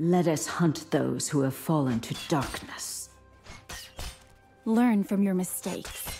Let us hunt those who have fallen to darkness. Learn from your mistakes.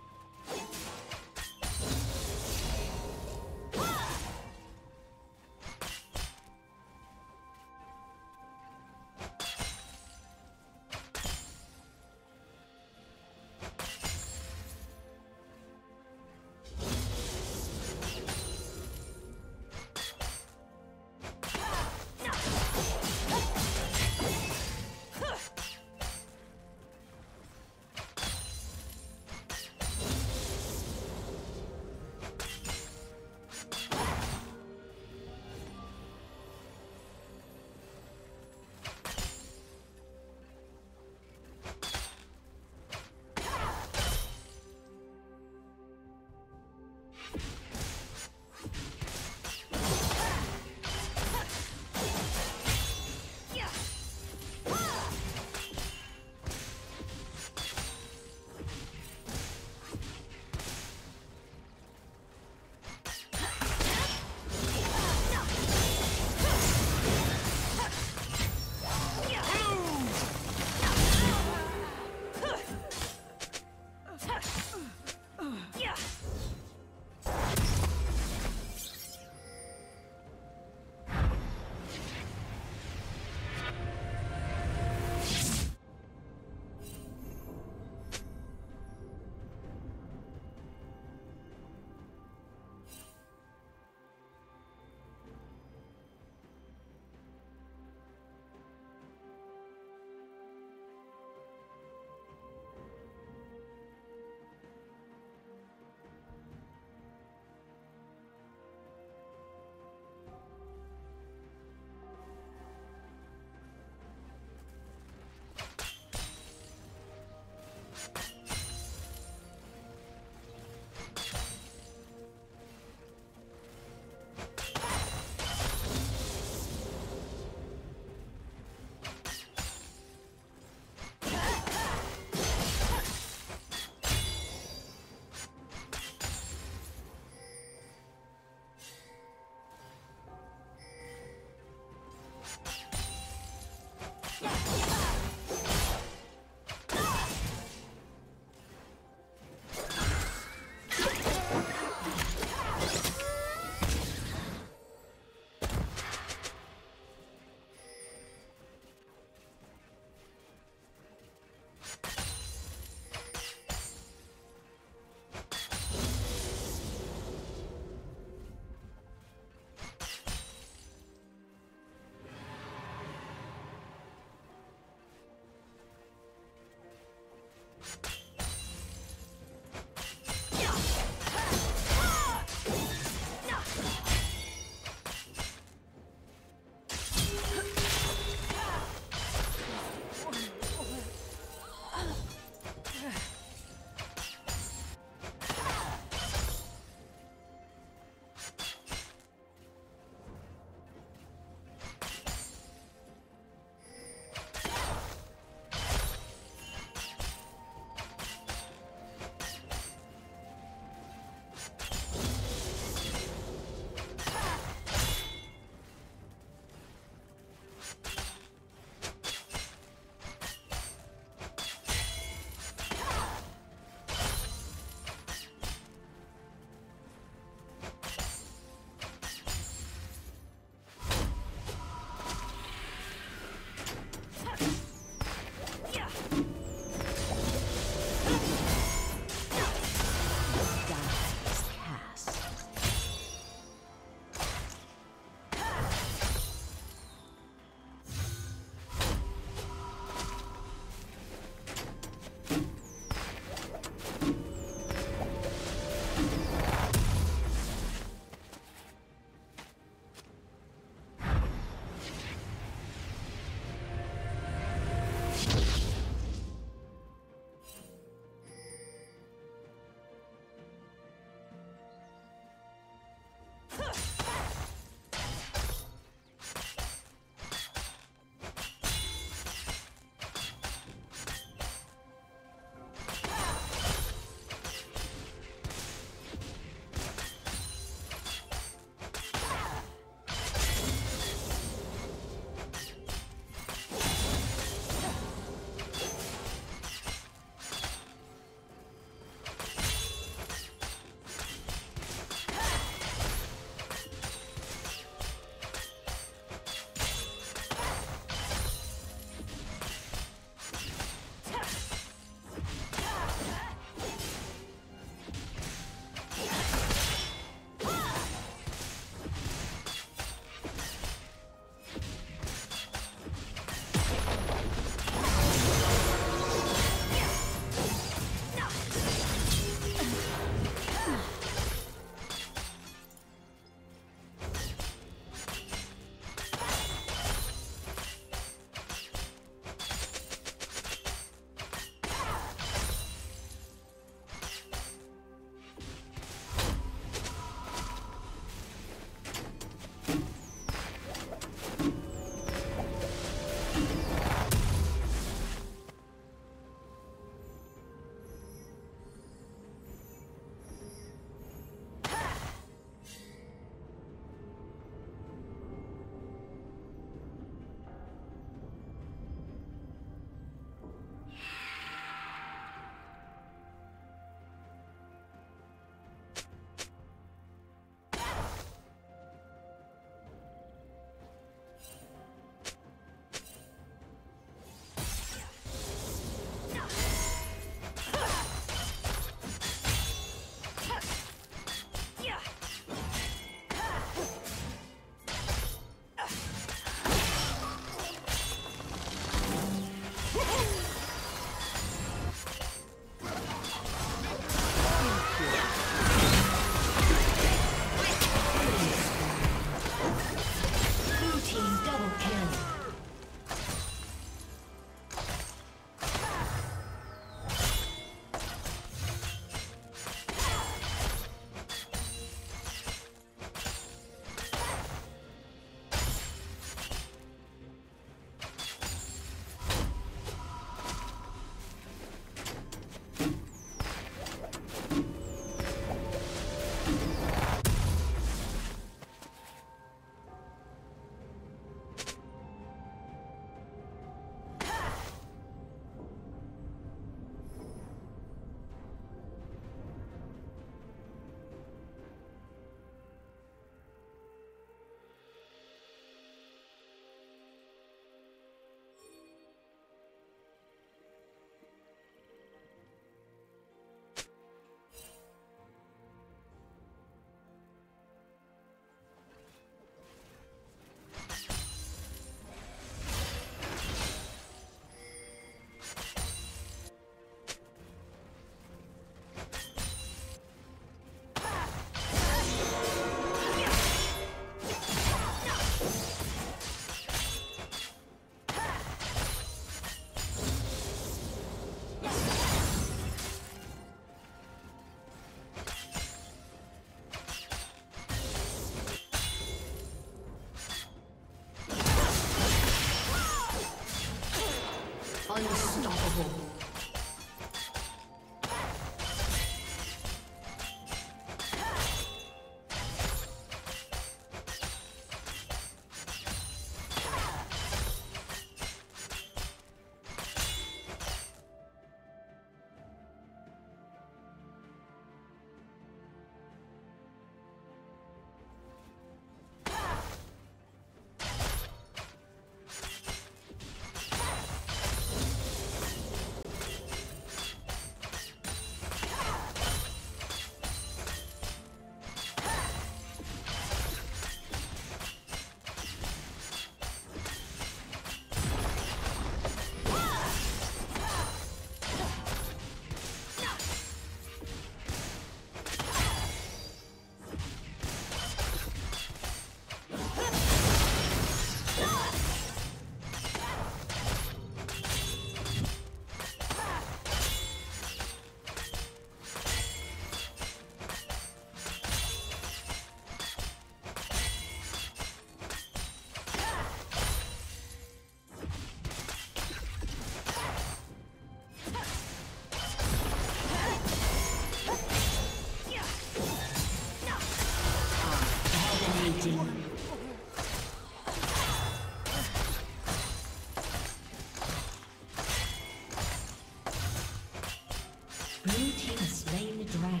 Blue team has slain the dragon.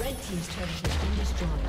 Red team's turret has been destroyed.